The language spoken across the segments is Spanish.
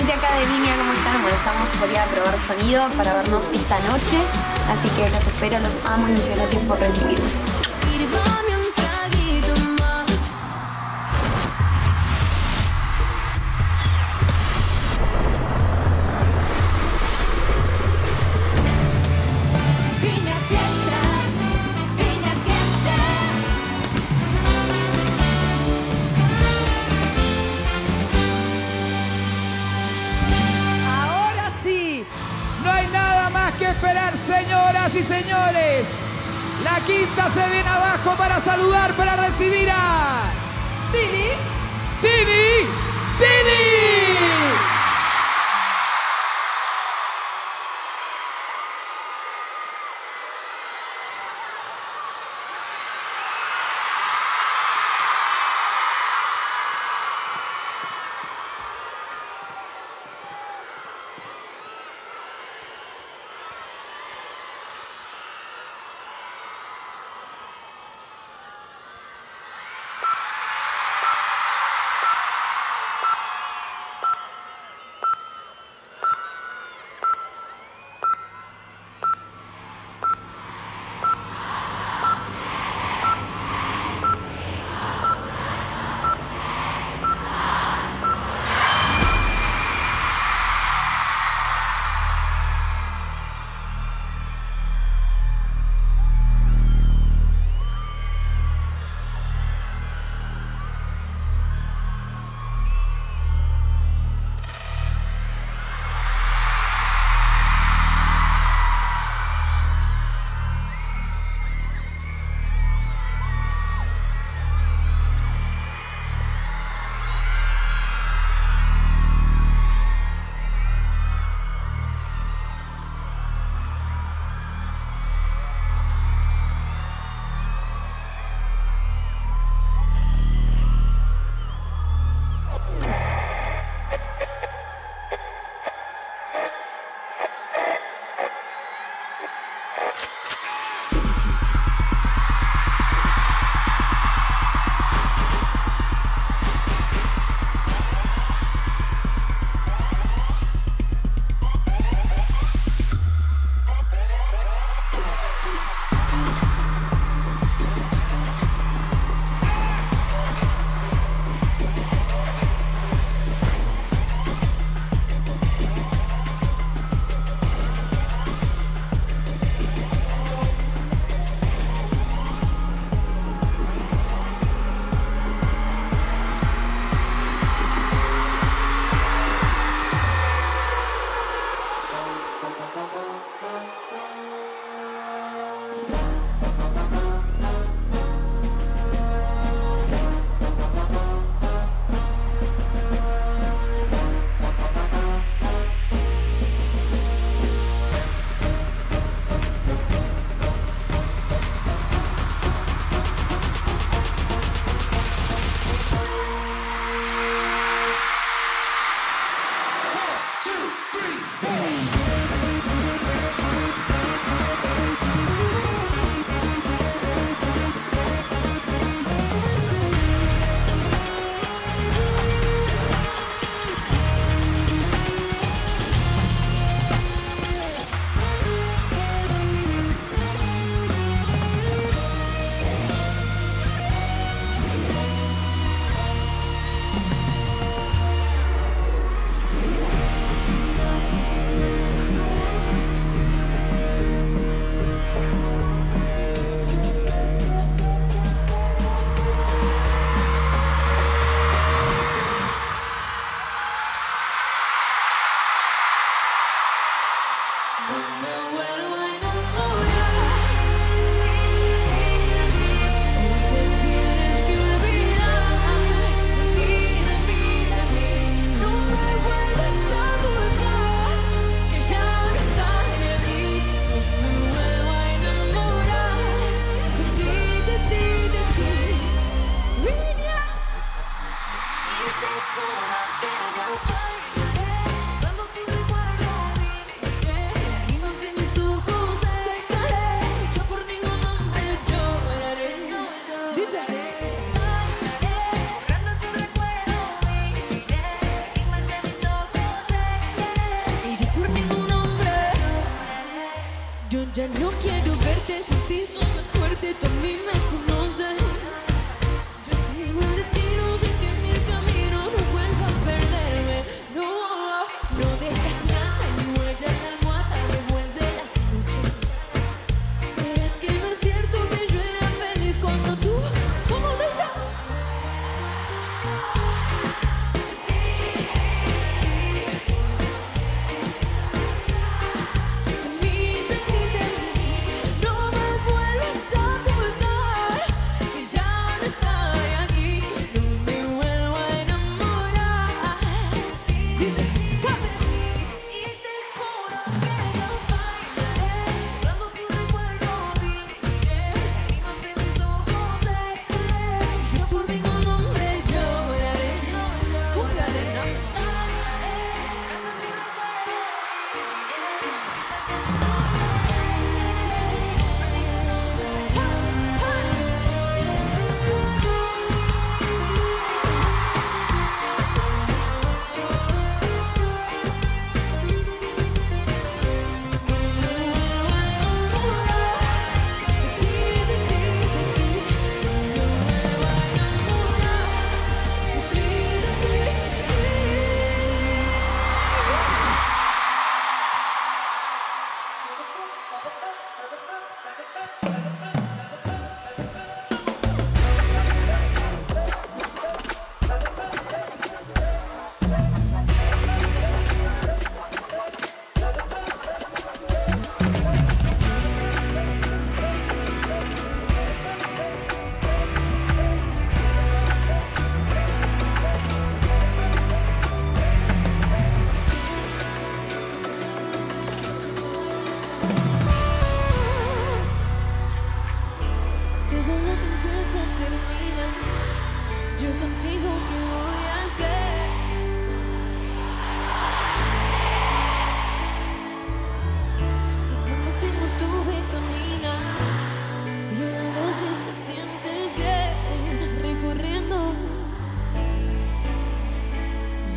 gente acá de Viña, ¿cómo están? Bueno, estamos por ir a probar sonido para vernos esta noche. Así que los espero, los amo y muchas gracias por recibirme. Señoras y señores, la Quinta se viene abajo para saludar, para recibir a... ¡Tini!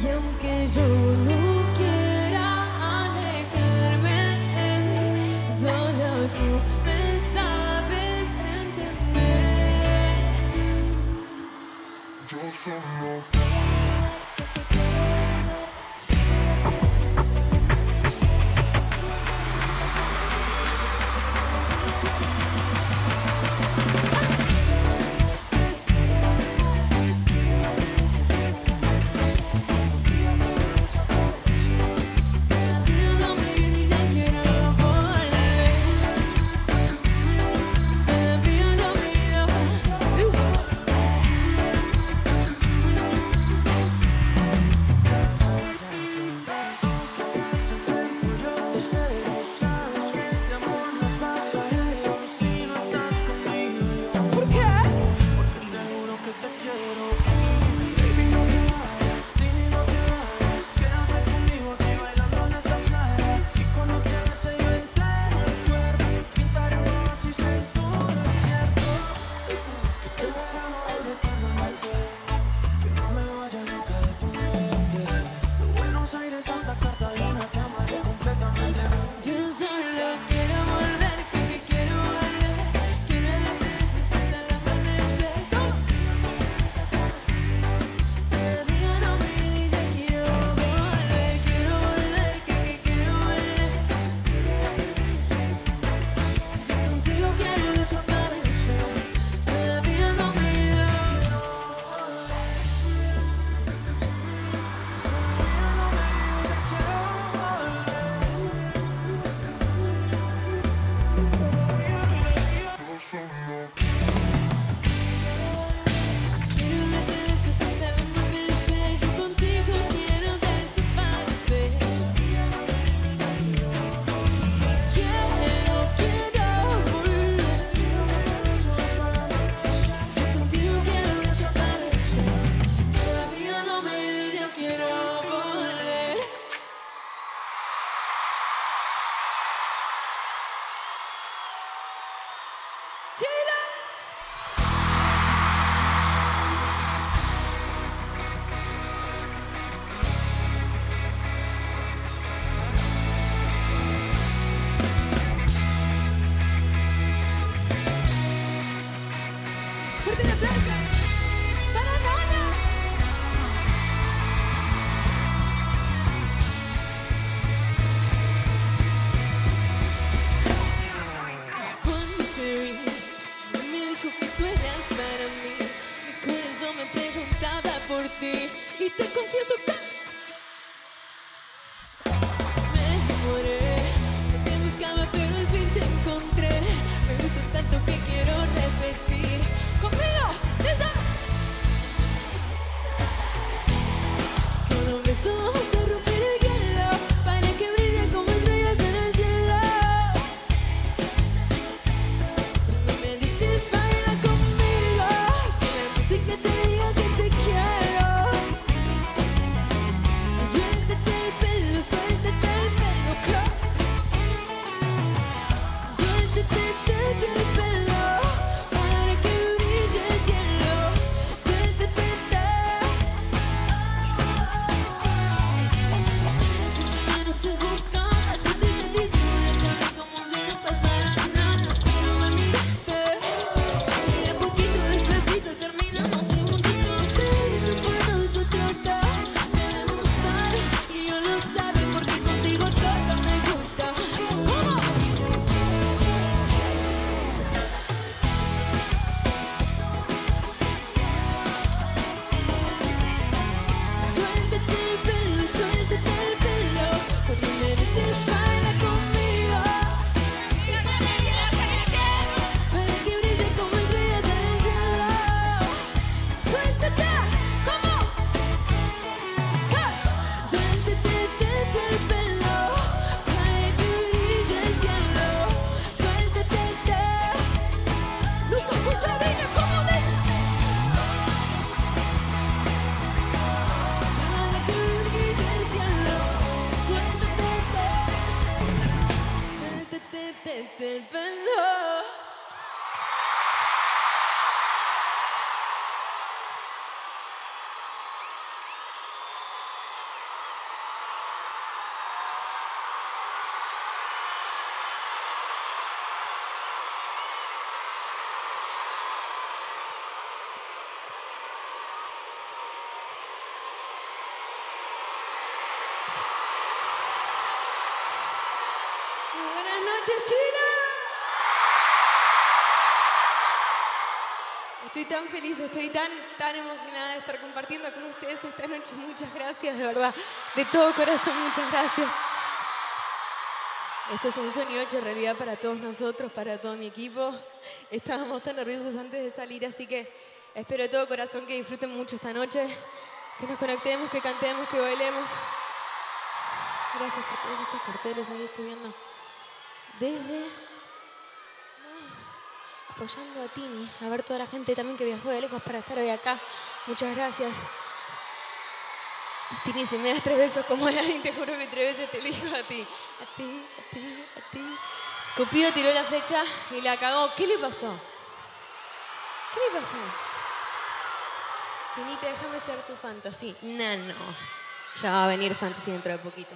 Y aunque yo no quiera alejarme, solo tú me sabes entender. Yo solo Buenas noches, Chile. Estoy tan feliz, estoy tan emocionada de estar compartiendo con ustedes esta noche. Muchas gracias, de verdad. De todo corazón, muchas gracias. Esto es un sueño hecho realidad para todos nosotros, para todo mi equipo. Estábamos tan nerviosos antes de salir, así que espero de todo corazón que disfruten mucho esta noche, que nos conectemos, que cantemos, que bailemos. Gracias por todos estos carteles, ahí estoy viendo. Desde... No, apoyando a Tini, a ver toda la gente también que viajó de lejos para estar hoy acá. Muchas gracias. Tini, si me das 3 besos como a nadie, te juro que 3 veces te elijo a ti. A ti, a ti, a ti. Cupido tiró la flecha y la cagó. ¿Qué le pasó? ¿Qué le pasó? Tinita, déjame ser tu fantasía. Nano. Ya va a venir fantasía dentro de poquito.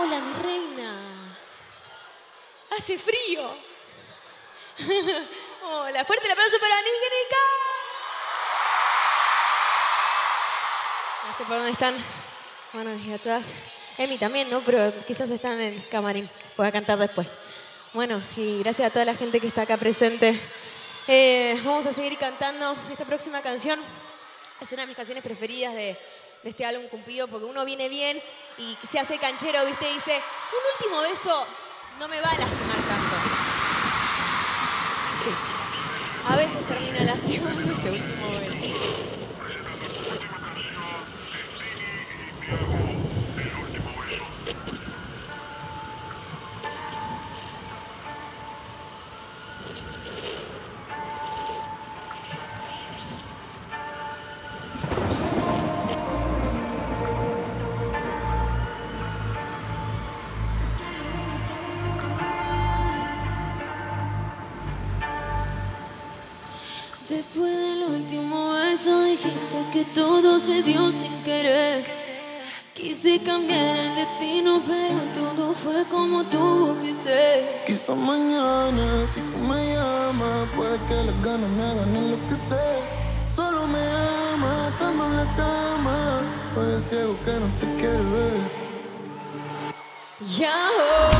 Hola, mi reina. Hace frío. Hola, fuerte el aplauso para Nica. No sé por dónde están. Bueno, y a todas. Emi también, ¿no? Pero quizás están en el camarín. Voy a cantar después. Bueno, y gracias a toda la gente que está acá presente. Vamos a seguir cantando esta próxima canción. Es una de mis canciones preferidas de este álbum Cupido, porque uno viene bien y se hace canchero, ¿viste? Y dice, un último beso no me va a lastimar tanto. Y sí, a veces termina lastimando ese último beso. Después del último beso dijiste que todo se dio sin querer. Quise cambiar el destino, pero todo fue como tuvo que ser. Quizá mañana, si tú me llamas, puede que las ganas me hagan enloquecer. Solo me ama, estando en la cama, soy el ciego que no te quiere ver. Ya hoy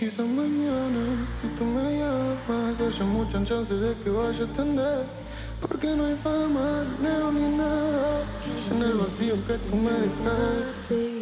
Quizá mañana, si tú me llamas, haya muchas chances de que vaya a atender. Porque no hay fama, dinero ni nada, es en el vacío que tú me dejaste.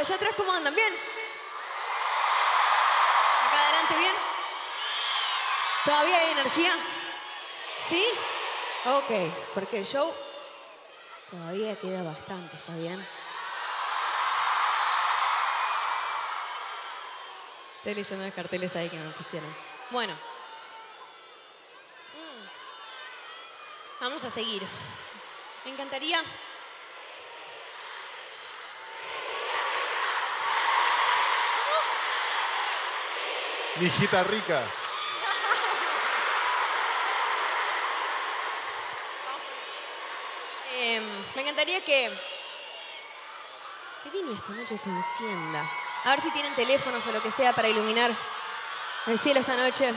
Allá atrás, ¿cómo andan? ¿Bien? Acá adelante, ¿bien? ¿Todavía hay energía? ¿Sí? Ok, porque el show todavía queda bastante, ¿está bien? Estoy leyendo los carteles ahí que me pusieron. Bueno. Vamos a seguir. Me encantaría... Mi hijita rica. Me encantaría que línea esta noche se encienda. A ver si tienen teléfonos o lo que sea para iluminar el cielo esta noche.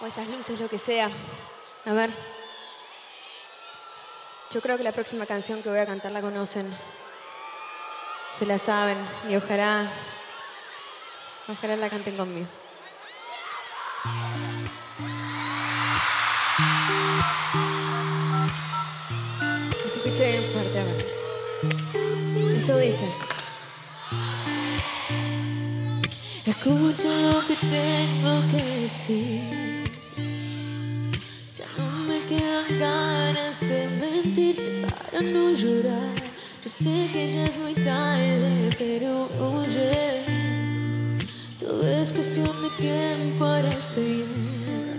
O esas luces, lo que sea. A ver. Yo creo que la próxima canción que voy a cantar la conocen. Se la saben. Y ojalá la canten conmigo. Se escucha bien fuerte, a ver. Esto dice: Escucha lo que tengo que decir. Ya no me quedan ganas de mentirte para no llorar. Yo sé que ya es muy tarde, pero oye, todo es cuestión de tiempo, ahora estoy bien.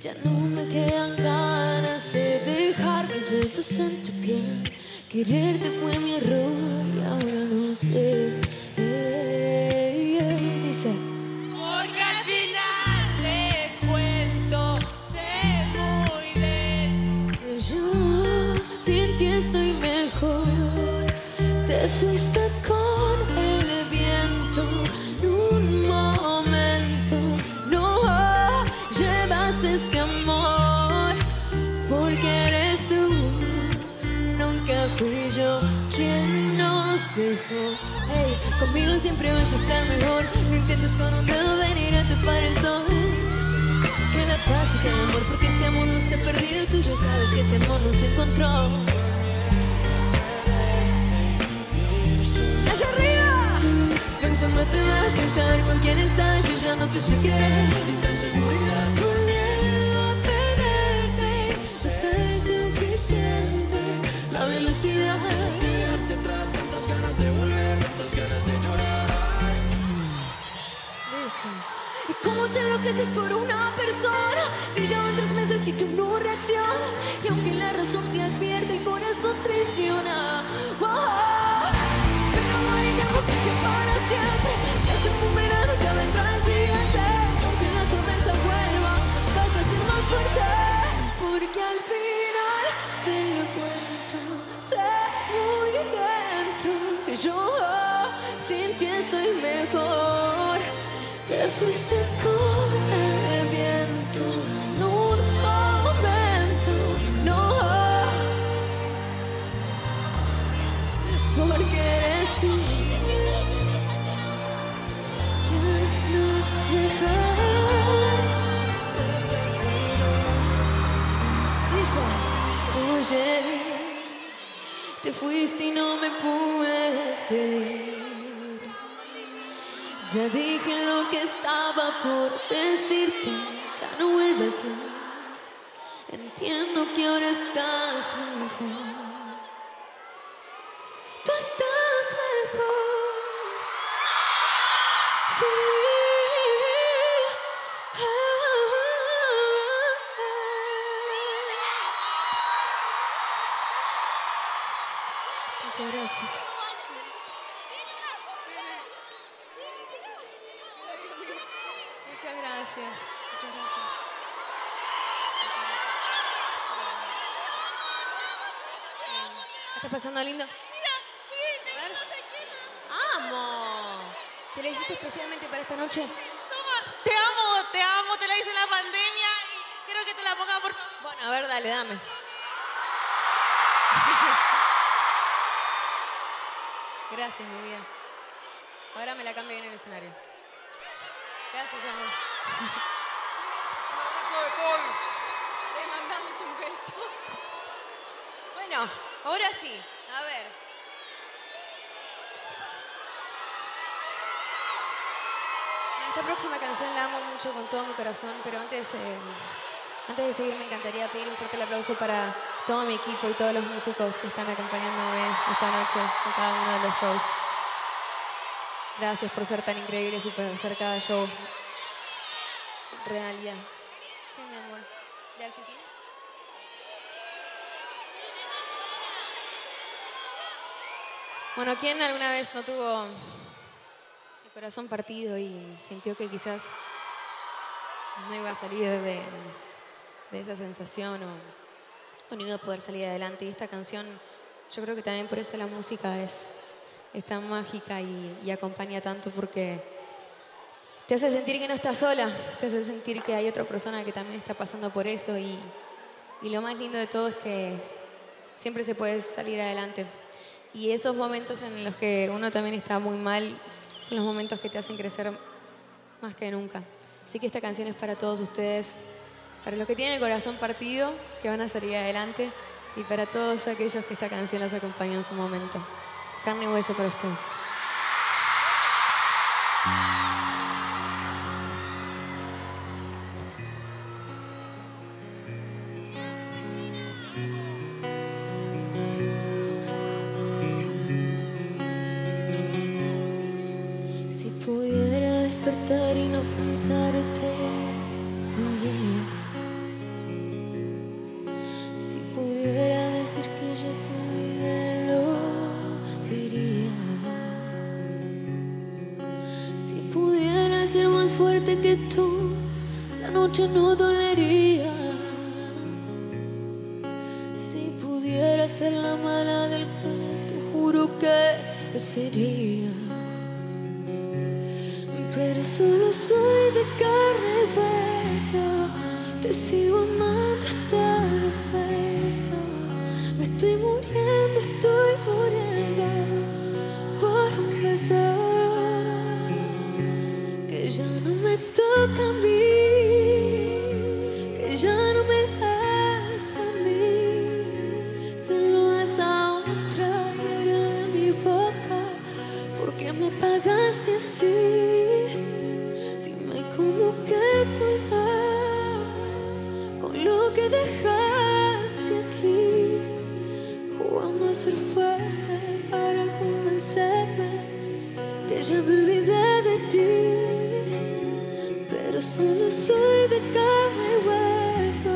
Ya no me quedan ganas de dejar mis besos en tu piel. Quererte fue mi error y ahora no sé. Dice, porque al final le cuento, sé muy bien que yo sin ti estoy mejor. Te fuiste con el viento en un momento, no llevaste este amor, porque eres tú, nunca fui yo quien nos dejó. Conmigo siempre vas a estar mejor. No intentes con un dedo venir a topar el sol. Que la paz y que el amor, porque este amor no está perdido. Y tú ya sabes que este amor nos encontró. ¡Allá arriba! Pensando te vas sin saber con quién estás. Yo ya no te sé querer. Y tan seguridad, con miedo a perderte. No sabes suficiente la velocidad. Quedarte atrás, tantas ganas de volver, tantas ganas de llorar. Listen. ¿Y cómo te enloqueces por una persona? Si llevan 3 meses y tú no reaccionas. Y aunque la razón te advierte, el corazón traiciona. Oh. Pero no hay nada que sea para siempre. Ya se fue un verano, ya vendrá el siguiente. Y aunque la tormenta vuelva, vas a ser más fuerte. Porque al final te lo cuento, sé muy dentro que yo sin ti estoy mejor. Te fuiste con el viento en un momento, no, porque eres tú quien nos dejó. Dice, oye, te fuiste y no me pude despedir. Ya dije lo que estaba por decirte. Ya no vuelvas más. Entiendo que ahora estás mejor. Tú estás mejor sin mí. Ah, muchas gracias. Muchas gracias. Muchas gracias. ¿Está pasando lindo? Mira, sí, tengo una tequila. ¡Amo! ¿Te la hiciste especialmente para esta noche? Toma, te amo, te la hice en la pandemia y creo que te la ponga por... Bueno, a ver, dale, dame. Gracias, mi vida. Ahora me la cambio bien en el escenario. Gracias, amor. Un beso de Paul. Le mandamos un beso. Bueno, ahora sí. A ver. Esta próxima canción la amo mucho con todo mi corazón, pero antes de seguir me encantaría pedir un fuerte aplauso para... todo mi equipo y todos los músicos que están acompañándome esta noche en cada uno de los shows. Gracias por ser tan increíbles y por hacer cada show real ya. ¿Qué, mi amor? ¿De Argentina? Bueno, ¿quién alguna vez no tuvo el corazón partido y sintió que quizás no iba a salir de esa sensación o... no iba a poder salir adelante? Y esta canción, yo creo que también por eso la música es tan mágica y acompaña tanto, porque te hace sentir que no estás sola, te hace sentir que hay otra persona que también está pasando por eso y lo más lindo de todo es que siempre se puede salir adelante. Y esos momentos en los que uno también está muy mal son los momentos que te hacen crecer más que nunca. Así que esta canción es para todos ustedes. Para los que tienen el corazón partido, que van a salir adelante, y para todos aquellos que esta canción los acompaña en su momento. Carne y hueso para ustedes. pudiera despertar y no pensarte, lo haría. Si pudiera decir que ya te olvidé, lo diría. Si pudiera ser más fuerte que tú, la noche no dolería. Si pudiera ser la mala del cuento, juro que lo sería. Pero solo soy de carne y hueso, te sigo amando hasta los besos. Me estoy muriendo por un beso que ya no me toca a mí, que ya no me das a mí. Se lo das a otra y ahora de mi boca, porque me pagaste así. Dejaste aquí jugando a ser fuerte para convencerme que ya me olvidé de ti. Pero solo soy de carne y hueso,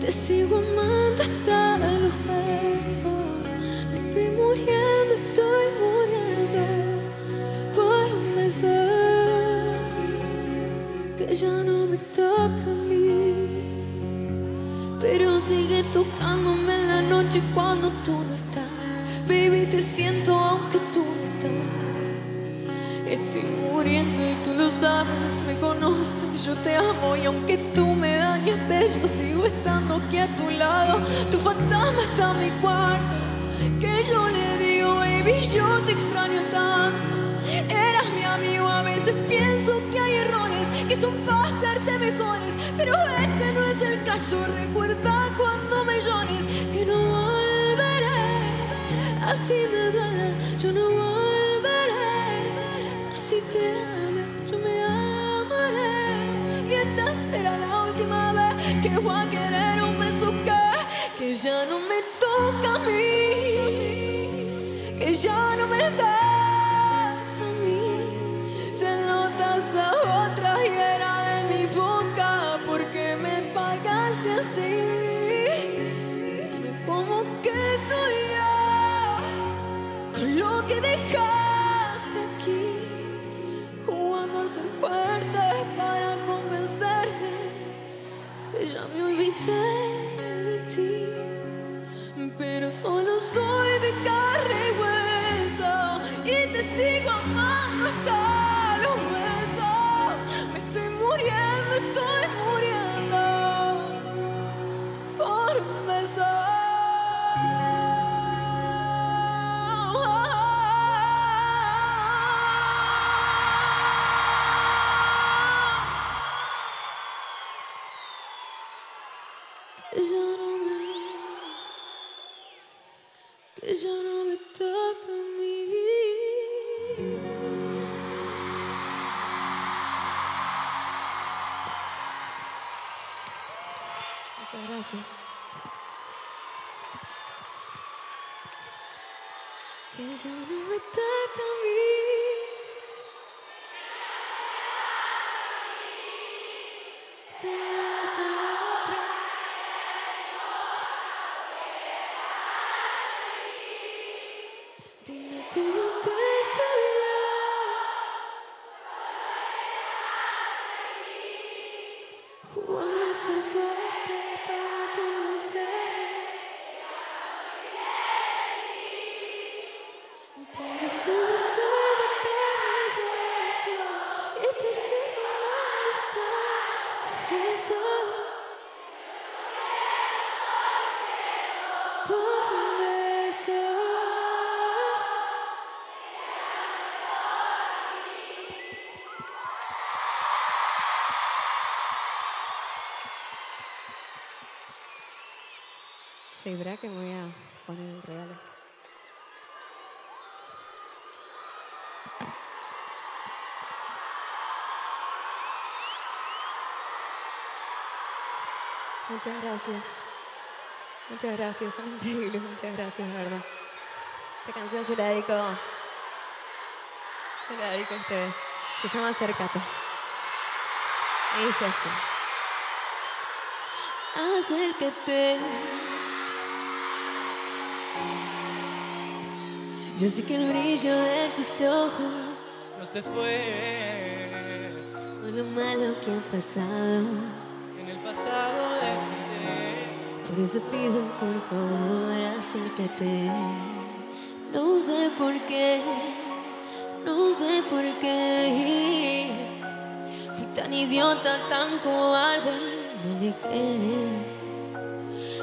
te sigo amando hasta los besos. Me estoy muriendo por un beso que ya no me toca a mí. Pero sigue tocándome en la noche cuando tú no estás. Baby, te siento aunque tú no estás. Estoy muriendo y tú lo sabes, me conoces, yo te amo. Y aunque tú me dañaste, yo sigo estando aquí a tu lado. Tu fantasma está en mi cuarto, que yo le digo, baby, yo te extraño tanto. Eras mi amigo, a veces pienso que hay errores que son para hacerte mejores, pero este no es el caso. Recuerda cuando me llores que no volveré, así me duele, yo no volveré. Así te ame, yo me amaré, y esta será la última vez que voy a querer un beso que ya no me toca a mí, que ya no me da. A otra y era de mi boca, porque me pagaste así. Dime cómo quedo yo con lo que dejaste aquí, jugando a ser fuerte para convencerme que ya me olvidé de ti. Pero solo soy de carne y hueso y te sigo amando hasta los huesos. Estoy muriendo por un beso. Que ya no me toca a mí. Gracias. Que ya no me toca a mí. Se las otra. Dime cómo quedo yo. Jugamos a fuerte. Sí, verá que me voy a poner el regalo. Muchas gracias. Muchas gracias, son increíbles, muchas gracias, de verdad. Esta canción se la dedico a ustedes. Se llama Acércate. Y dice así. Acércate. Yo sé que el brillo de tus ojos no se fue. Todo lo malo que ha pasado en el pasado de... Por eso pido, por favor, acércate. No sé por qué, no sé por qué fui tan idiota, tan cobarde, me alejé.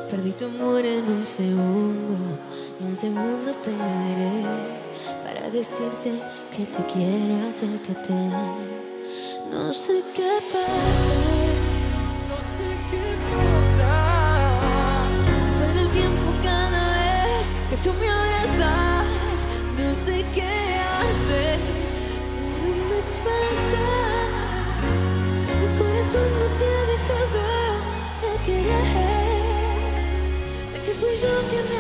Perdí tu amor en un segundo, y un segundo perderé para decirte que te quiero, acércate. No sé qué pasa, no sé qué pasa. Se para el tiempo cada vez que tú me abrazas. No sé qué haces, pero me pasa. Mi corazón no te ha dejado de querer. Sé que fui yo que me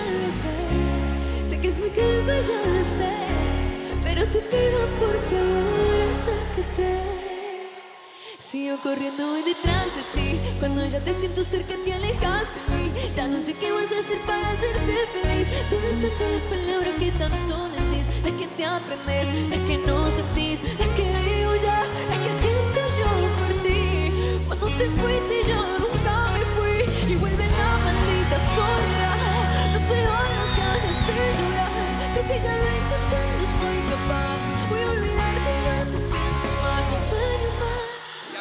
alejé, sé que es mi culpa, yo lo sé, pero te pido por favor acércate. Sigo corriendo, voy detrás de ti. Cuando ya te siento cerca, te alejas de mí. Ya no sé qué vas a hacer para hacerte feliz. Todo tanto las palabras que tanto decís, las que te aprendes, las que no sentís, las que digo ya, las que siento yo por ti. Cuando te fuiste yo nunca me fui. Y vuelve la maldita soledad. No sé ahora las ganas de llorar. Creo que ya lo intenté, no soy capaz. Voy a olvidarte, ya te pienso más. Sueño más.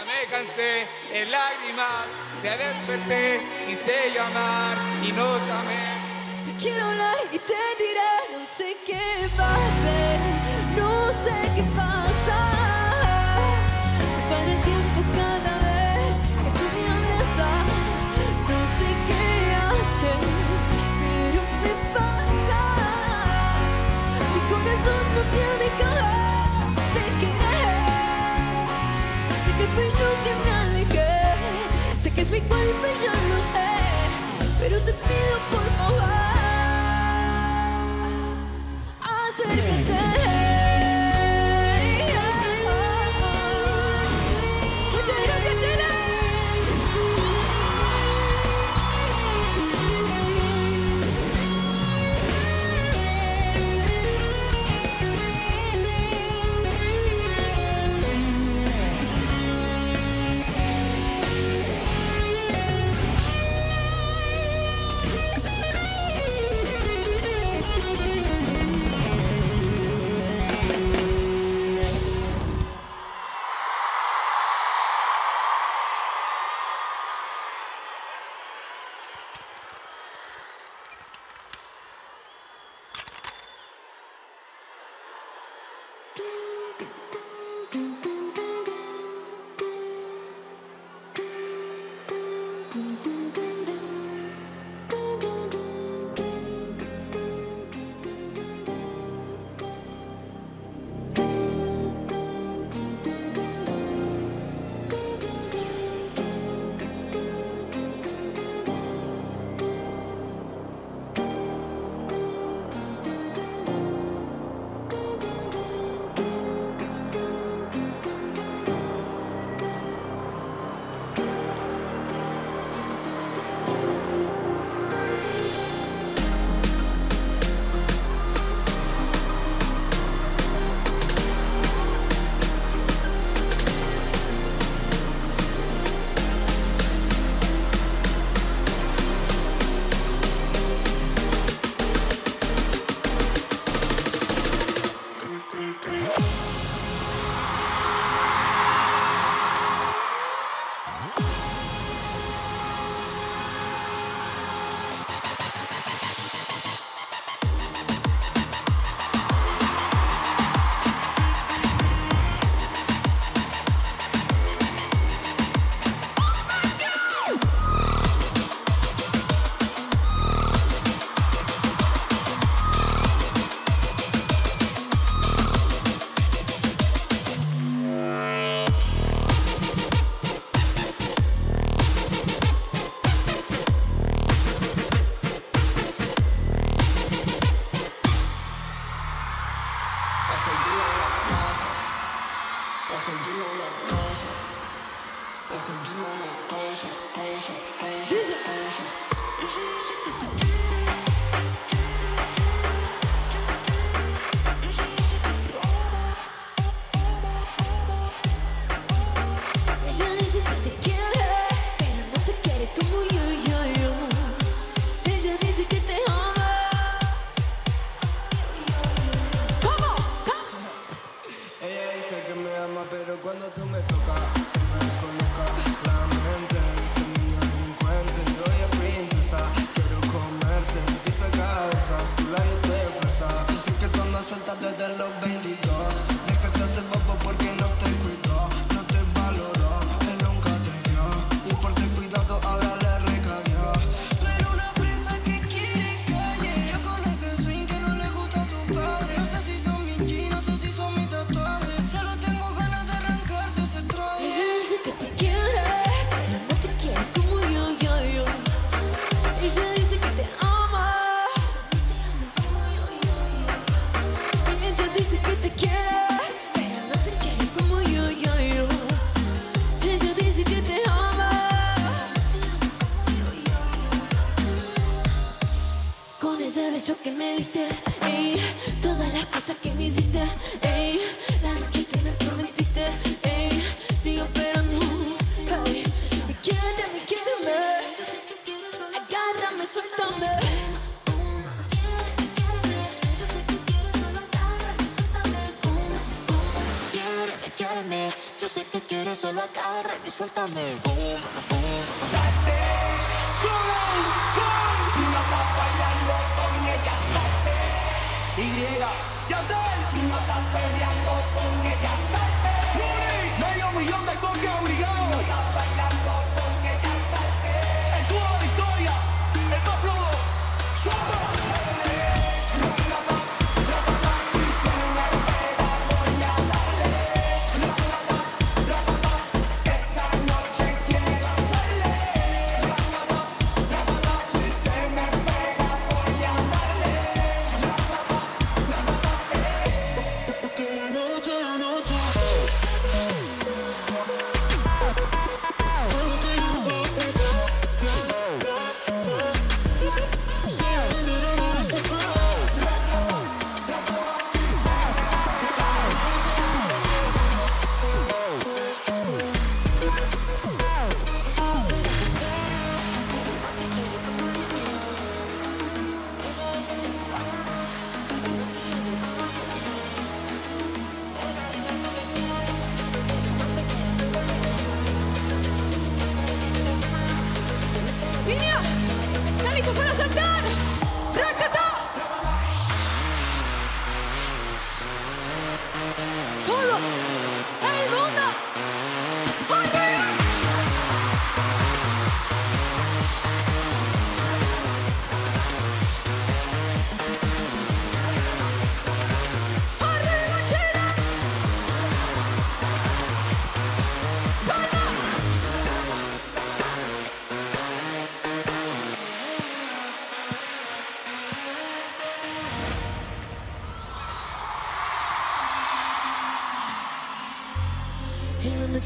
Me cansé de lágrimas, te desperté, quise llamar y no llamé. Te quiero hablar y te diré, no sé qué pasa, no sé qué pasa. Se para el tiempo cada vez que tú me abrazas, no sé qué haces, pero me pasa. Mi corazón no te ha dejado. Fui yo que me alejé, sé que es mi culpa y yo lo sé, pero te pido por favor, acércate.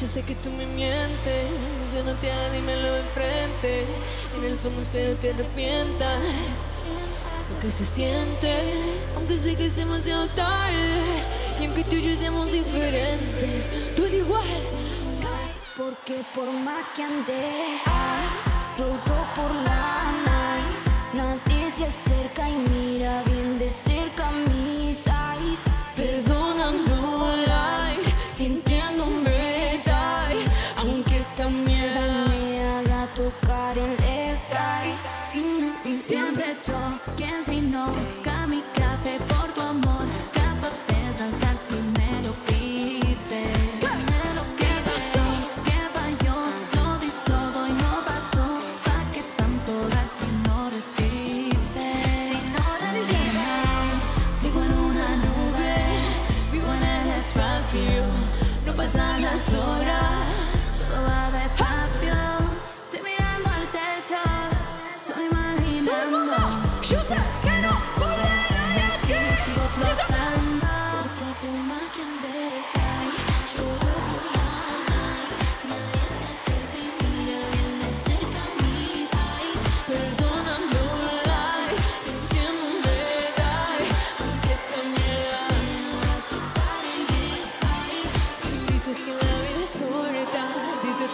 Yo sé que tú me mientes, yo no te animelo enfrente. En el fondo espero te arrepientas lo que se siente, aunque sé que es demasiado tarde y aunque tú y yo seamos diferentes, tú eres igual. Porque por más que andé todo por la night, nadie se acerca y mira bien de cerca mis eyes, perdonando lies, sintiéndome. Siempre choque si no, kamikaze por tu amor, capaz de saltar si me lo pides. Me lo pides, que falló, lo di todo y no bastó, pa' que tanto dar si no recibes. Sigo en una nube, vivo en el espacio, no pasan las horas, todo va despacio. ¡Yo sé que no podré!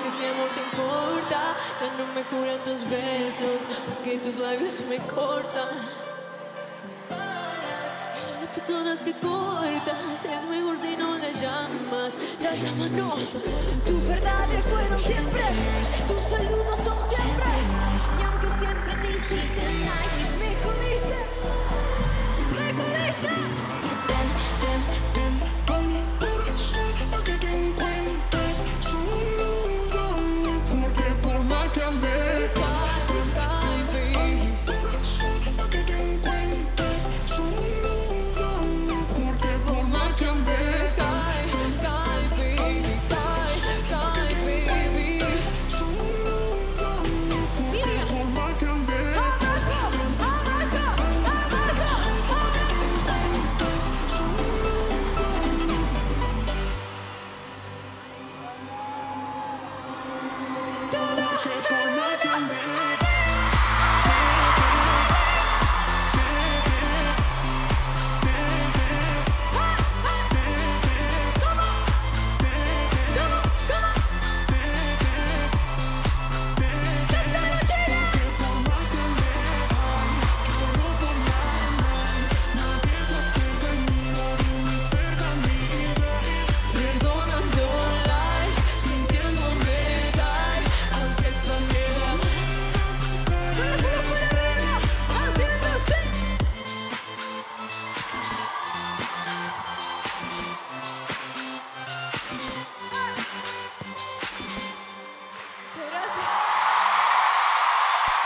que este amor te importa. Ya no me curan tus besos, porque tus labios me cortan. Todas las personas que cortas, es mejor si no las llamas. Las llamas no. Tus verdades fueron siempre, tus saludos son siempre. Y aunque siempre te hiciste nice, me comiste, me comiste.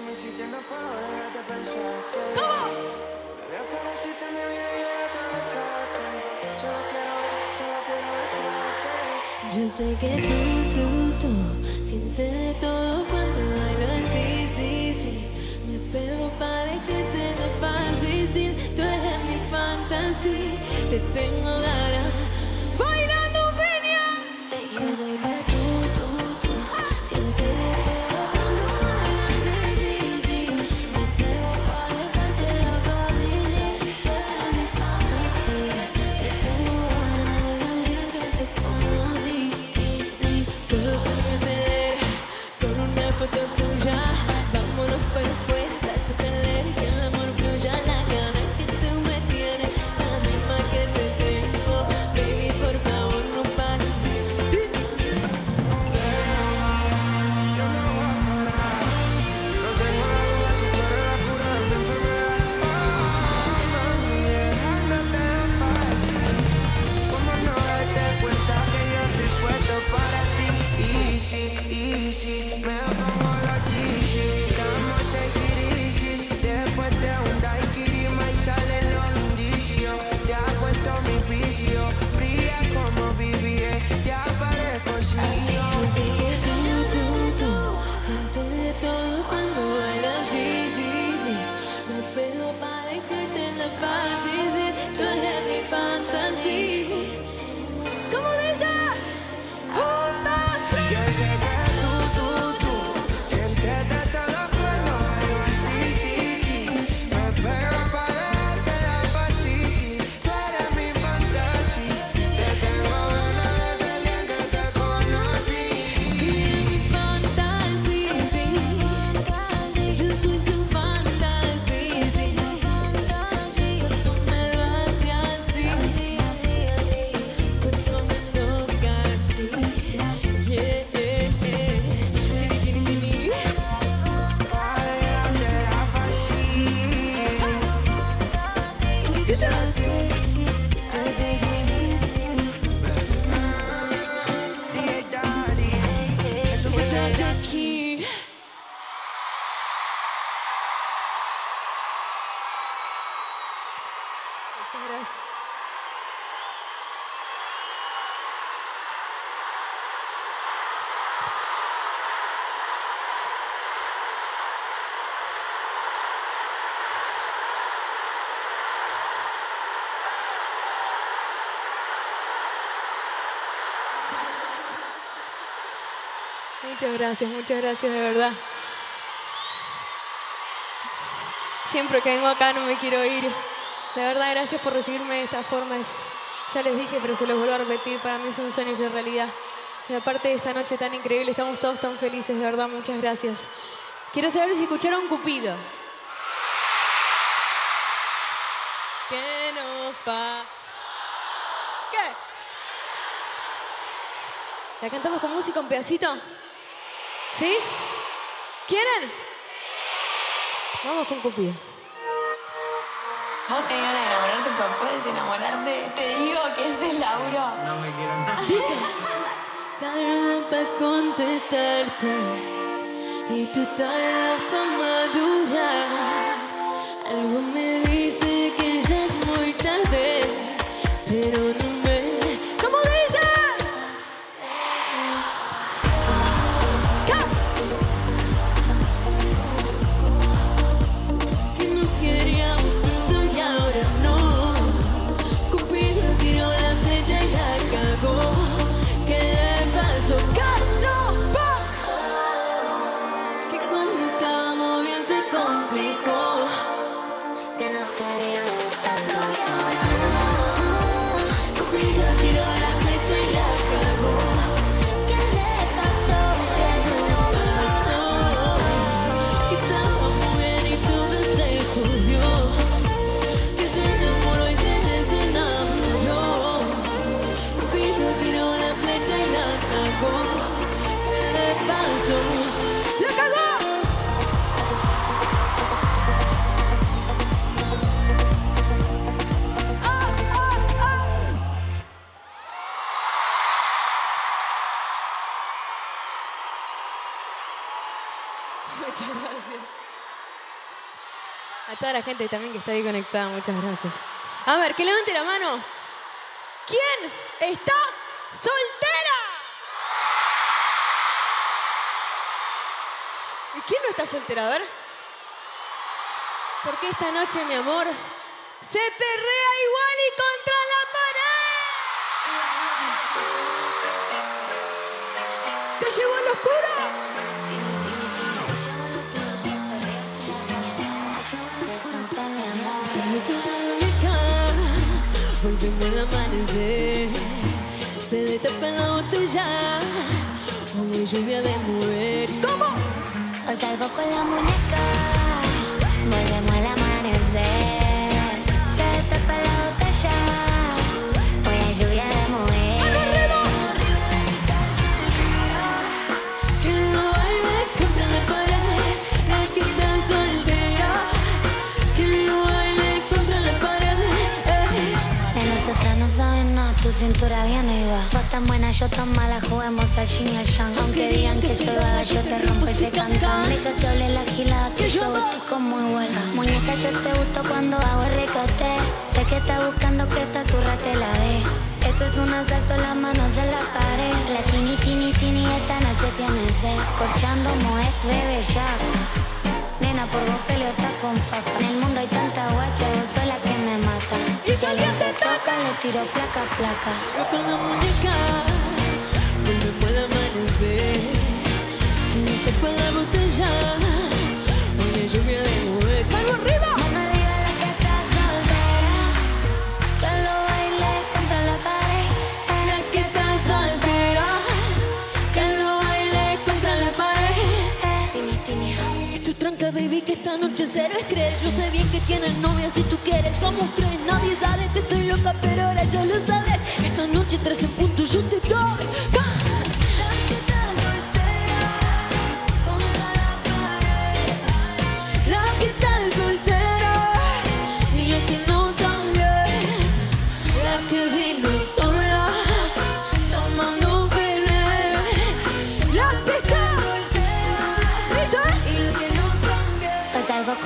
que me hiciste, no puedo dejar de pensarte. ¿Cómo? Me apareciste en mi vida y ahora te besaste. Yo la quiero ver, solo quiero besarte. Yo sé que tú sientes todo cuando bailo así, sí, sí. Me pego para dejarte lo más difícil. Tú eres mi fantasía, te tengo ganas. ¡Bailando, Viña! Yo sé que tú sientes todo. Muchas gracias de verdad. Siempre que vengo acá no me quiero ir. De verdad, gracias por recibirme de esta forma. Ya les dije, pero se los vuelvo a repetir, para mí es un sueño hecho realidad. Y aparte de esta noche tan increíble, estamos todos tan felices, de verdad, muchas gracias. Quiero saber si escucharon Cupido. ¿Qué nos pa? ¿Qué? ¿La cantamos con música un pedacito? ¿Sí? ¿Quieren? Vamos con Cupido. ¿Vos tenías ganas de enamorarte, pero puedes enamorarte? Te digo que ese es Lauro. No me quiero nada. Dice. Tardas para contestarte y tú tardas para madurar. Algo me dice que ya es muy tarde, pero no. Muchas gracias. A toda la gente también que está ahí conectada, muchas gracias. A ver, que levante la mano. ¿Quién está soltera? ¿Y quién no está soltera? A ver. Porque esta noche, mi amor, se perrea igual y contra la pared. ¡Te llevo a la oscura! Volvemos al amanecer, se destapa la botella, como lluvia de mujer. ¿Cómo? Hoy salgo con la muñeca, volvemos al amanecer, se destapa la botella, como lluvia de mujer. ¡Arriba! Que no baile contra la pared, la que está soltera. Que no baile contra la pared. Nosotras no saben nada, tu cintura viene y va. Vos tan buena, yo tan mala, juguemos al yin y al yang. Aunque digan que soy vaga, yo te rompo ese cancán. Rica que hable la gilada, tú yo estoy como igual. Muñeca, yo te gusto cuando hago el ricote. Sé que estás buscando que esta turra te la dé. Esto es un asalto, las manos en la pared. La tini, tini, tini, esta noche tiene sed. Corchando mujer, bebé, ya. Nena, por vos peleo estás con faca. En el mundo hay tanta guacha y vos sos la que me mata. Y si alguien te toca, le tiro placa, placa. Yo con la muñeca, volvemos al amanecer. Si no te fue la botella, una lluvia de mujer. ¡Vamos arriba! Mano arriba la que está soltera, que lo baile contra la pared. La que está soltera, que lo baile contra la pared. Tini, tini. Tranca, baby, que esta noche cero estrés. Yo sé bien que tienes novia, si tú quieres somos tres. Nadie sabe que estoy loca, pero ahora ya lo sabes. Esta noche 3 en punto yo te doy. Con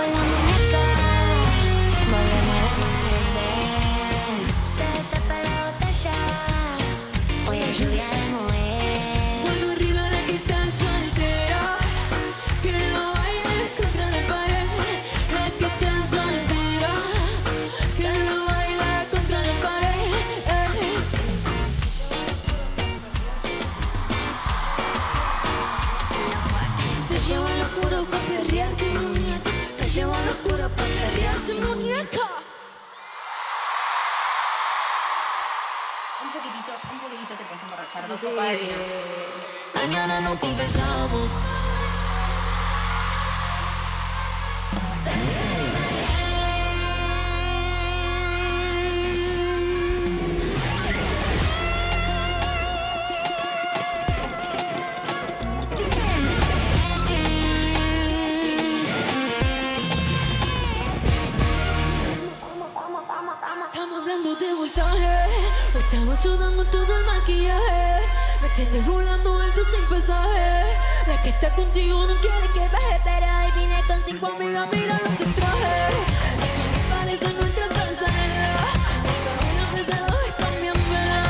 la muñeca, volvemos al amanecer. Se destapa la botella, hoy hay lluvia de mujer. Mano arriba la que está soltera, que lo baile contra la pared. La que está soltera, que lo baile contra la pared. Te llevo al oscuro para perrearte, muñeca. Llevo a la oscura para perrearte, muñeca. Un poquitito te puedes emborrachar. 2 copas de vino. Mañana no confesamos. Estamos sudando todo el maquillaje. Me tienes volando alto sin pesaje. La que está contigo no quiere que baje, pero ahí vine con 5 amigas, mira lo que traje. Esto no parece nuestra pasarela. Esa buena pesada es también vela.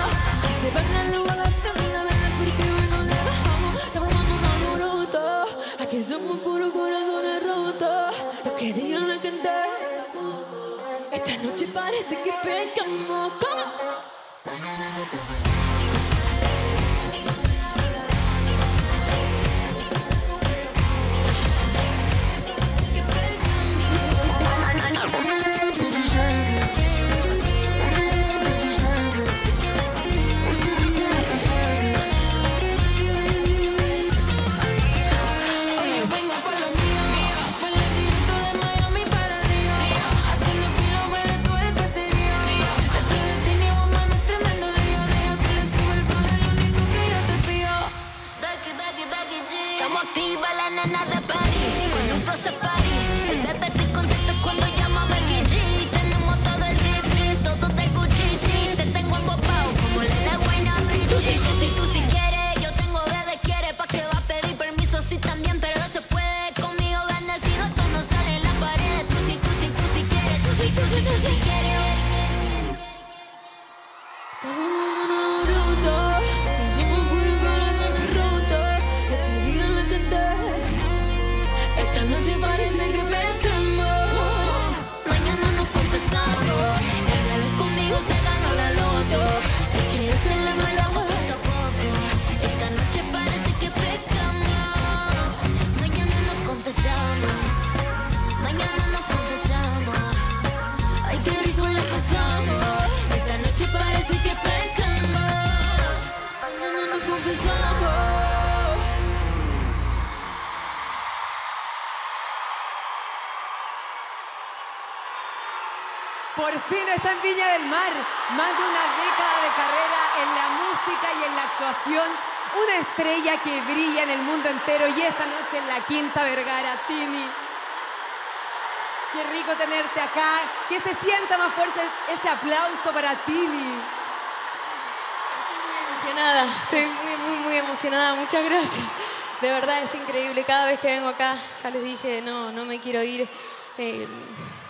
Si se van a la luz a la camina, ven al porque hoy no le bajamos. Estamos dando un alboroto. Aquí somos puros corazones rotos. Lo que digan la gente. Esta noche parece que pecamos. ¿Cómo? También, pero no se puede. Conmigo van nacido, tú no sales en la pared. Tú sí, Por fin está en Viña del Mar. Más de una década de carrera en la música y en la actuación. Una estrella que brilla en el mundo entero. Y esta noche en la Quinta Vergara, Tini. Qué rico tenerte acá. Que se sienta más fuerte ese aplauso para Tini. Estoy muy emocionada. Muchas gracias. De verdad es increíble. Cada vez que vengo acá, ya les dije, no me quiero ir.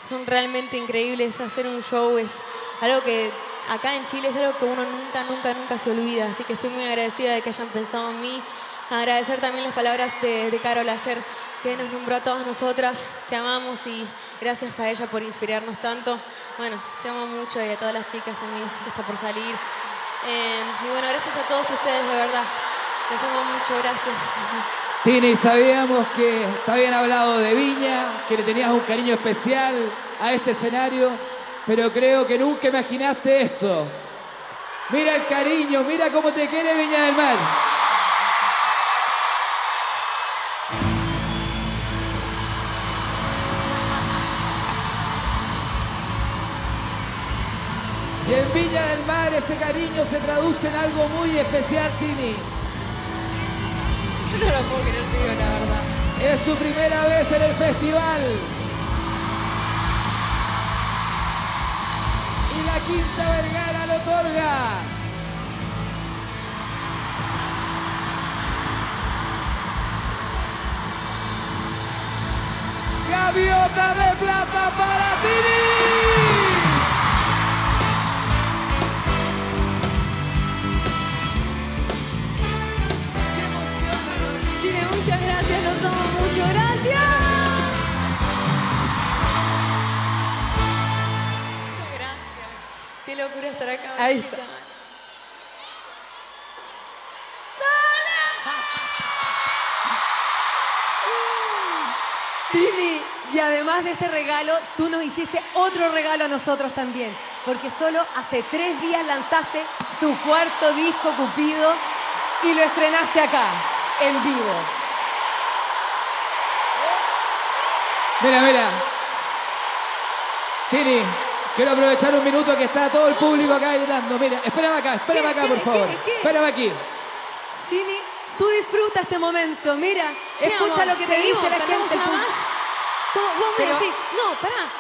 Son realmente increíbles. Hacer un show es algo que acá en Chile es algo que uno nunca se olvida. Así que estoy muy agradecida de que hayan pensado en mí. Agradecer también las palabras de Karol ayer, que nos nombró a todas nosotras. Te amamos y gracias a ella por inspirarnos tanto. Bueno, te amo mucho y a todas las chicas en mí que está por salir. Y bueno, gracias a todos ustedes, de verdad. Les amo mucho, gracias. Tini, sabíamos que está bien hablado de Viña, que le tenías un cariño especial a este escenario, pero creo que nunca imaginaste esto. Mira el cariño, mira cómo te quiere Viña del Mar. Y en Viña del Mar ese cariño se traduce en algo muy especial, Tini. No lo puedo creer, tío, la verdad. Es su primera vez en el festival. Y la Quinta Vergara lo otorga. Gaviota de Plata para Tini. Muchas gracias, los amo mucho, gracias. Muchas gracias. Qué locura estar acá. Ahí está. Tini, y además de este regalo, tú nos hiciste otro regalo a nosotros también, porque solo hace 3 días lanzaste tu cuarto disco, Cupido, y lo estrenaste acá, en vivo. Mira, mira. Tini, quiero aprovechar un minuto que está todo el público acá gritando. Mira, espérame acá, por favor. Espérame aquí. Tini, tú disfruta este momento. Mira, escucha lo que te dice la gente. Una más. ¿Cómo vos me decís? No, pará.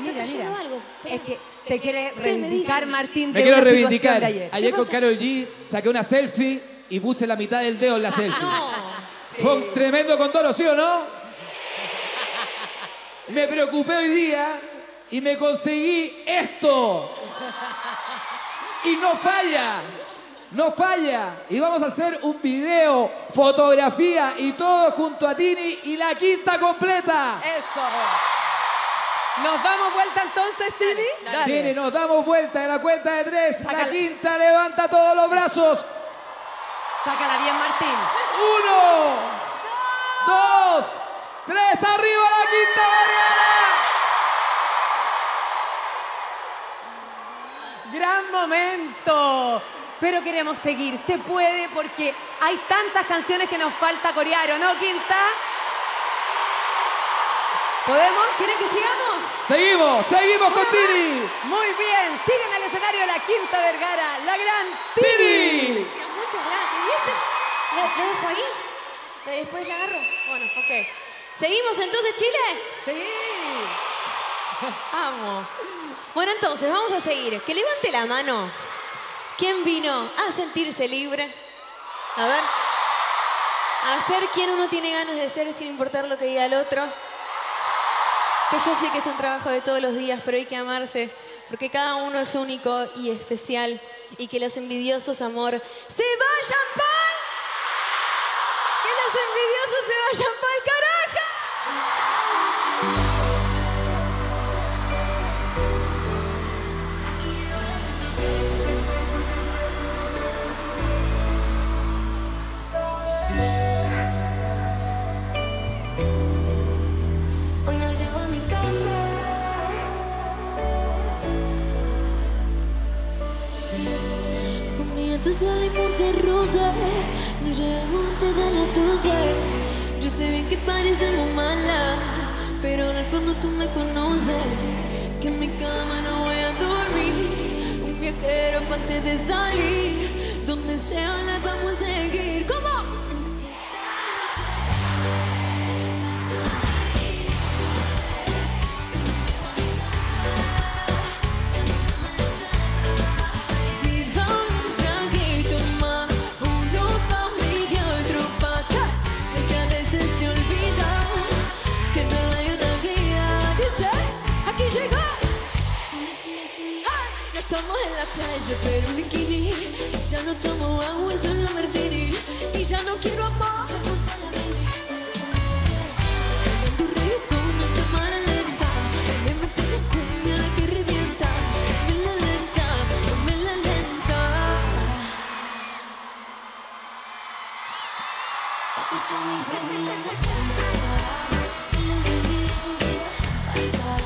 Está cayendo algo. Es que se quiere reivindicar, Martín, de una situación de ayer. Ayer con Karol G saqué una selfie y puse la mitad del dedo en la selfie. Fue un tremendo condoro, ¿sí o no? Me preocupé hoy día y me conseguí esto. Y no falla, no falla. Y vamos a hacer un video, fotografía y todo junto a Tini y la Quinta completa. Eso. ¿Nos damos vuelta entonces, Tini? Dale. Tini, nos damos vuelta en la cuenta de 3. Sácala. La Quinta levanta todos los brazos. Sácala bien, Martín. 1, 2, 3, arriba la Quinta Vergara. Gran momento. Pero queremos seguir. Se puede porque hay tantas canciones que nos falta corear, ¿o no, Quinta? ¿Podemos? ¿Quieren que sigamos? Seguimos con Tini. Muy bien. Sigan al escenario la Quinta Vergara, la gran Tini. Gracias, muchas gracias. ¿Y este? ¿Lo dejo ahí? Después la agarro. Bueno, ok. ¿Seguimos entonces, Chile? Sí. Amo. Bueno, entonces, vamos a seguir. Que levante la mano. ¿Quién vino a sentirse libre? A ver. A ser quien uno tiene ganas de ser sin importar lo que diga el otro. Que yo sé que es un trabajo de todos los días, pero hay que amarse. Porque cada uno es único y especial. Y que los envidiosos, amor, se vayan para... Los envidiosos se vayan pa'l carajo. Hoy no llego a mi casa. Con mi gente salimos de rosa. No llegamos antes de las 12. Yo sé bien que parecemos malas, pero en el fondo tú me conoces. que en mi cama no voy a dormir. Un viajero antes de salir, donde sea las vamos a seguir. ¿Cómo? Estamos en la calle, pero en bikini. Ya no tomo agua, es una martini. Y ya no quiero amor. En tu rito no te amarás lenta. Le metí una cuña la que revienta. Dame la lenta. Aquí con mi baby la noche. Los servicios de la chapa.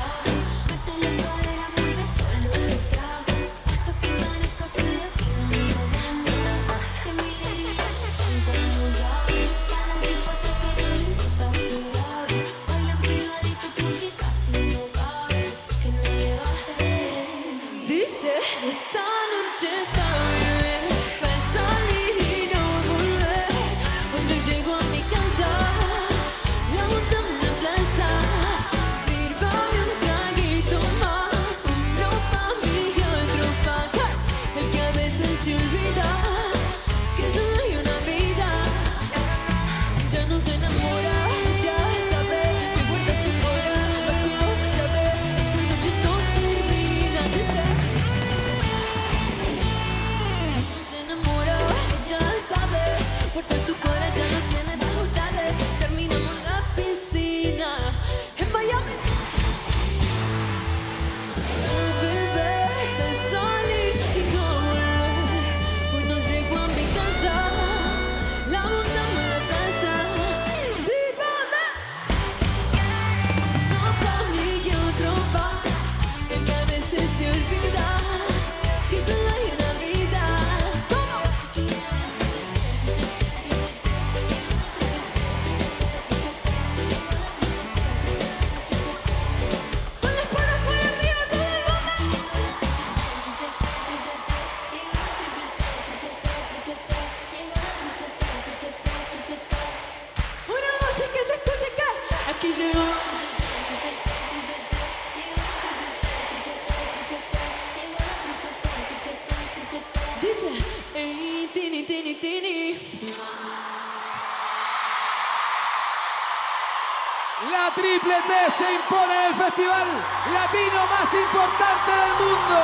La triple T se impone en el festival latino más importante del mundo.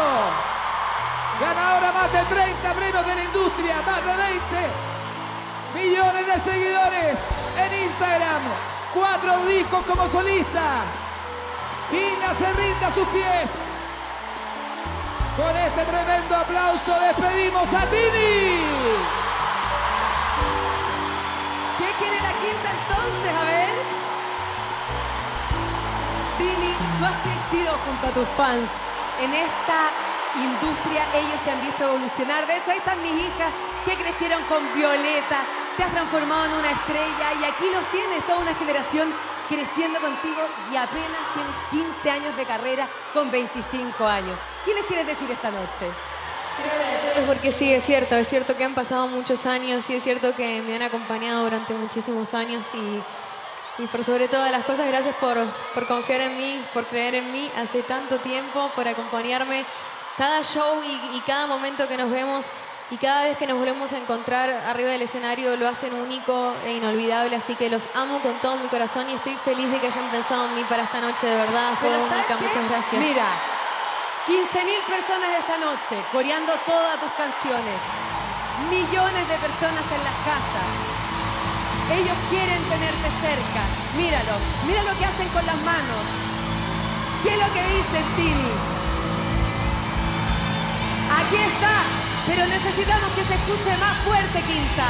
Ganadora más de 30 premios de la industria, más de 20 millones de seguidores en Instagram, 4 discos como solista. Viña se rinde a sus pies. Con este tremendo aplauso despedimos a Tini. ¿Qué quiere la Quinta entonces? A ver. Tini, tú has crecido junto a tus fans. En esta industria ellos te han visto evolucionar. De hecho, ahí están mis hijas que crecieron con Violeta. Te has transformado en una estrella y aquí los tienes, toda una generación creciendo contigo y apenas tienes 15 años de carrera con 25 años. ¿Qué les quieres decir esta noche? Quiero agradecerles porque sí, es cierto que han pasado muchos años y es cierto que me han acompañado durante muchísimos años y por sobre todas las cosas, gracias por confiar en mí, por creer en mí hace tanto tiempo, por acompañarme cada show y cada momento que nos vemos y cada vez que nos volvemos a encontrar arriba del escenario lo hacen único e inolvidable, así que los amo con todo mi corazón y estoy feliz de que hayan pensado en mí para esta noche, de verdad, fue única, muchas gracias. Mira, 15.000 personas esta noche coreando todas tus canciones, millones de personas en las casas. Ellos quieren tenerte cerca. Míralo. Mira lo que hacen con las manos. ¿Qué es lo que dice Tini? Aquí está. Pero necesitamos que se escuche más fuerte, Quinta.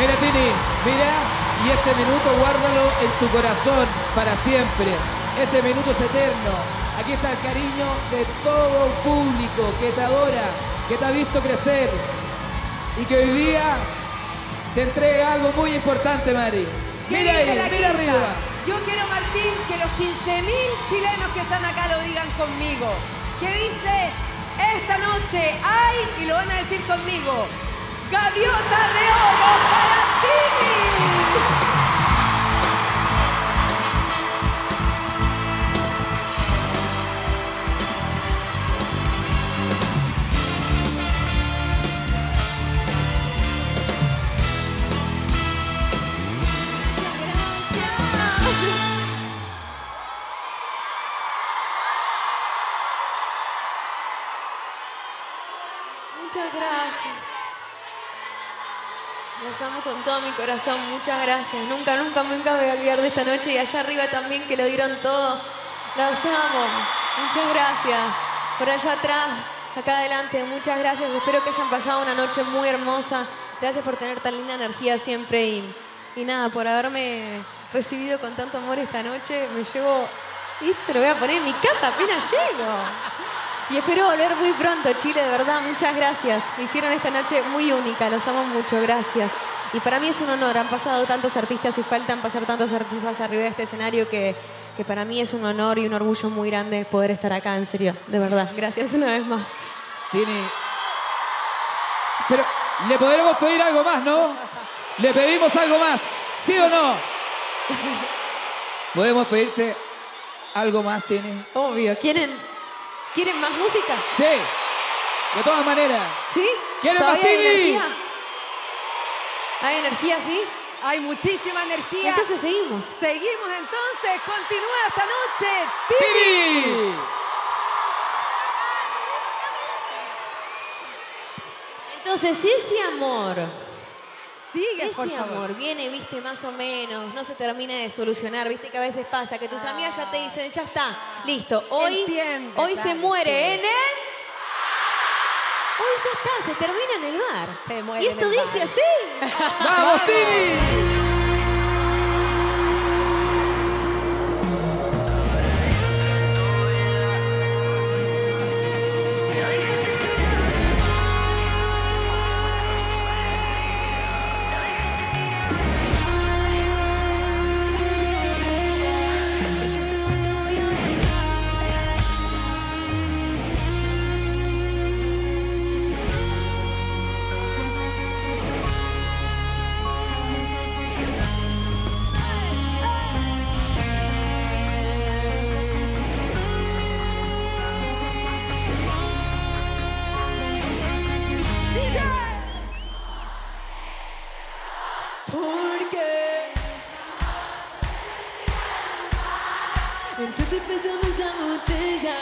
Mira, Tini. Mira. Y este minuto guárdalo en tu corazón para siempre. Este minuto es eterno. Aquí está el cariño de todo un público que te adora, que te ha visto crecer y que hoy día te entrega algo muy importante, Mari. Mira ahí, mira arriba. Yo quiero, Martín, que los 15.000 chilenos que están acá lo digan conmigo. Que dice, esta noche hay, y lo van a decir conmigo, Gaviota de Oro para ti. Muchas gracias. Los amo con todo mi corazón. Muchas gracias. Nunca, nunca, nunca me voy a olvidar de esta noche. Y allá arriba también, que lo dieron todo. Los amo. Muchas gracias. Por allá atrás, acá adelante, muchas gracias. Espero que hayan pasado una noche muy hermosa. Gracias por tener tan linda energía siempre. Y nada, por haberme recibido con tanto amor esta noche. Me llevo... Y te lo voy a poner en mi casa apenas llego. Y espero volver muy pronto, Chile, de verdad, muchas gracias. Hicieron esta noche muy única, los amo mucho, gracias. Y para mí es un honor, han pasado tantos artistas y faltan pasar tantos artistas arriba de este escenario que para mí es un honor y un orgullo muy grande poder estar acá, en serio, de verdad. Gracias una vez más. Tiene... Pero le podremos pedir algo más, ¿no? ¿Le pedimos algo más? ¿Sí o no? ¿Podemos pedirte algo más, Tiene? Obvio, ¿quieren...? ¿Quieren más música? Sí, de todas maneras. ¿Sí? ¿Quieren más, Tini? ¿Hay energía? ¿Hay energía, sí? Hay muchísima energía. Entonces seguimos. Seguimos entonces. Continúa esta noche, Tini. Entonces ese amor. Sigue, por favor. Ese amor viene, viste, más o menos. No se termina de solucionar, viste que a veces pasa. Que tus amigas ya te dicen, ya está. Listo, hoy se muere en el... Hoy ya está, se termina en el bar. Se muere. Y esto dice así. ¡Vamos, Tini! Entonces empezamos esa botella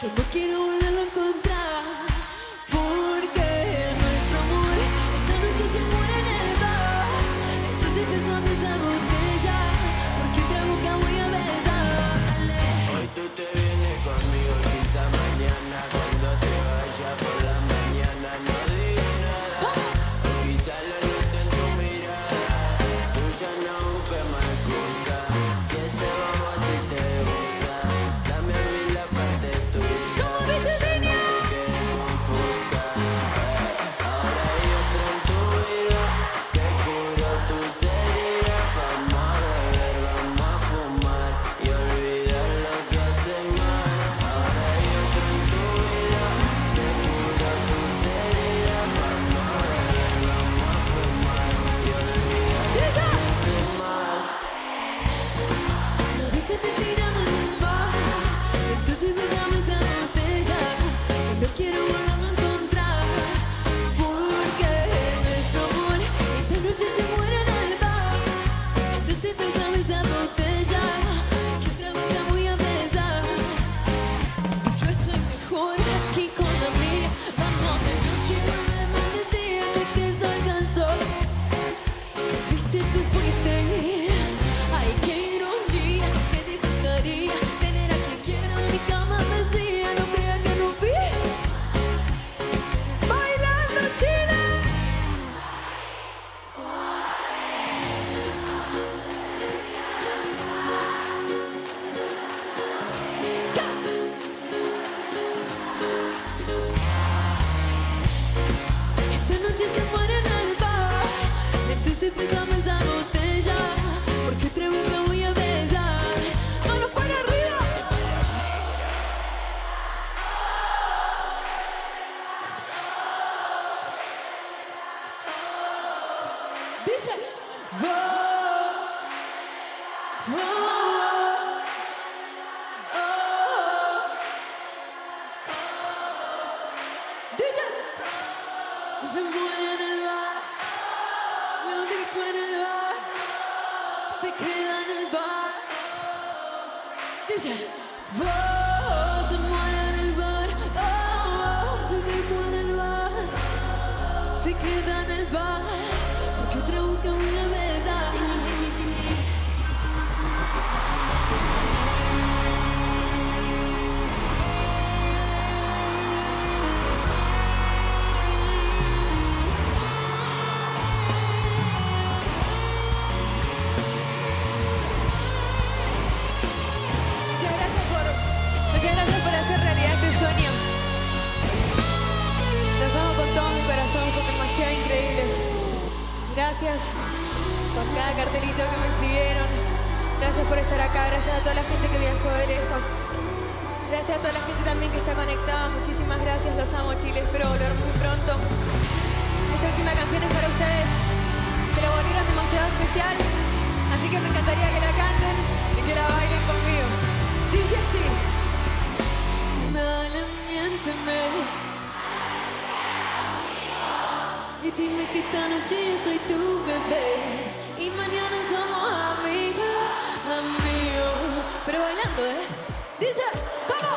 que no quiero volverlo a encontrar, porque nuestro amor esta noche se muere en el bar. Entonces empezamos esa botella porque otra boca voy a besar. Hoy tú te vienes conmigo, quizá mañana cuando te vaya por la mañana no digo nada. O quizá la luz en tu mirada, tú ya no buscas más cosas. Si ese bobo a ti te Gracias por cada cartelito que me escribieron. Gracias por estar acá. Gracias a toda la gente que viajó de lejos. Gracias a toda la gente también que está conectada. Muchísimas gracias. Los amo, Chile. Espero volver muy pronto. Esta última canción es para ustedes. Me la volvieron demasiado especial. Así que me encantaría que la canten y que la bailen conmigo. Dice así. Dale, miénteme. Y dime que esta noche soy tu bebé y mañana somos amigos, amigos. Pero bailando, ¿eh? Dice, ¿cómo?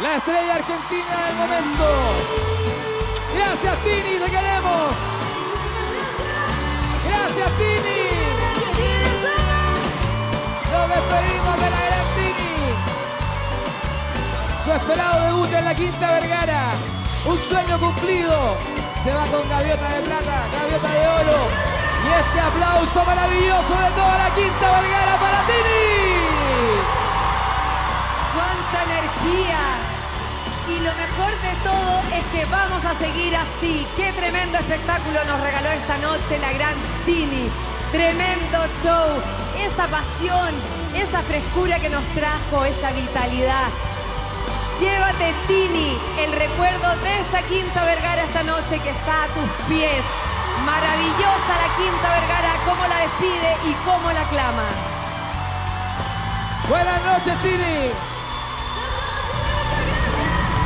la estrella argentina del momento. Gracias, Tini, te queremos. Gracias, Tini. Nos despedimos de la gran Tini. Su esperado debut en la Quinta Vergara. Un sueño cumplido. Se va con Gaviota de Plata, Gaviota de Oro. Y este aplauso maravilloso de toda la Quinta Vergara para Tini. Cuánta energía, y lo mejor de todo es que vamos a seguir así. Qué tremendo espectáculo nos regaló esta noche la gran Tini, tremendo show, esa pasión, esa frescura que nos trajo, esa vitalidad. Llévate, Tini, el recuerdo de esta Quinta Vergara esta noche que está a tus pies. Maravillosa la Quinta Vergara, cómo la despide y cómo la clama. Buenas noches, Tini.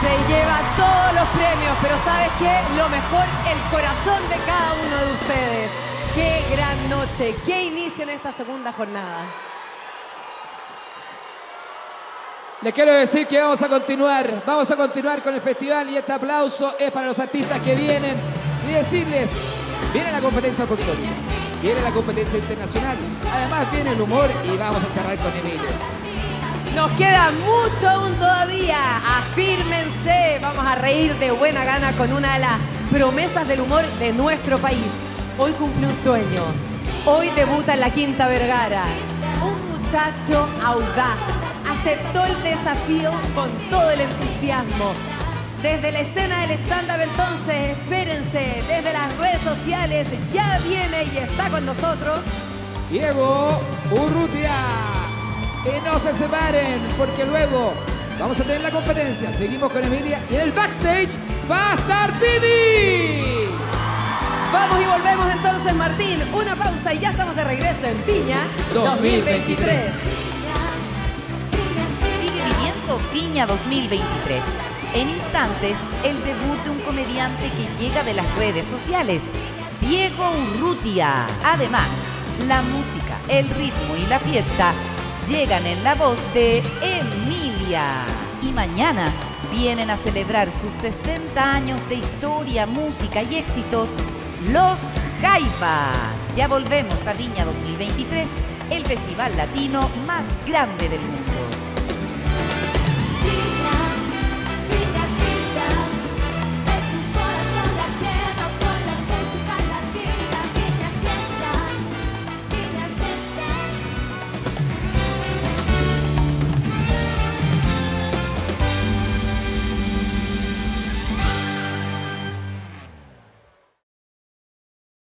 Se lleva todos los premios, pero ¿sabes qué? Lo mejor, el corazón de cada uno de ustedes. ¡Qué gran noche! ¡Qué inicio en esta segunda jornada! Les quiero decir que vamos a continuar con el festival, y este aplauso es para los artistas que vienen, y decirles, viene la competencia oportuna, viene la competencia internacional, además viene el humor, y vamos a cerrar con Emilia. Nos queda mucho aún todavía, afírmense, vamos a reír de buena gana con una de las promesas del humor de nuestro país. Hoy cumple un sueño, hoy debuta en la Quinta Vergara. Un muchacho audaz, aceptó el desafío con todo el entusiasmo. Desde la escena del stand-up entonces, espérense, desde las redes sociales ya viene y está con nosotros Diego Urrutia. Y no se separen, porque luego vamos a tener la competencia. Seguimos con Emilia y en el backstage va a estar Tini. Vamos y volvemos entonces, Martín. Una pausa y ya estamos de regreso en Viña 2023. Vivimiento Viña 2023. En instantes, el debut de un comediante que llega de las redes sociales, Diego Urrutia. Además, la música, el ritmo y la fiesta llegan en la voz de Emilia. Y mañana vienen a celebrar sus 60 años de historia, música y éxitos, Los Jaipas. Ya volvemos a Viña 2023, el festival latino más grande del mundo.